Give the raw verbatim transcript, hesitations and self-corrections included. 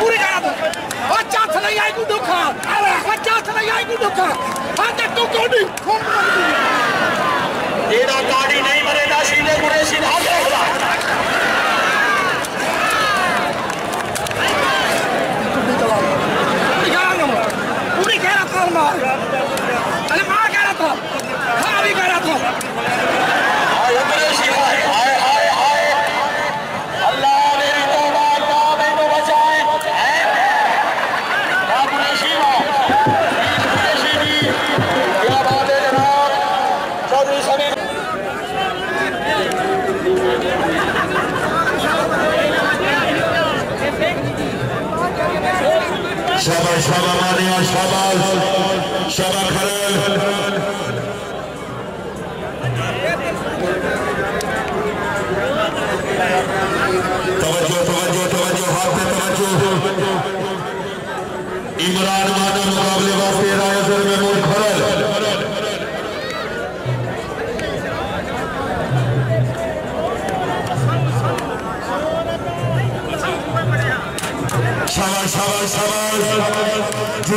पूरी شباب شباب ماريا شباب شباب خلال توجه توجه توجه حاضر توجه عمران مانا مقابلے واسطے رائے میں مول خلال شباب شباب شباب جي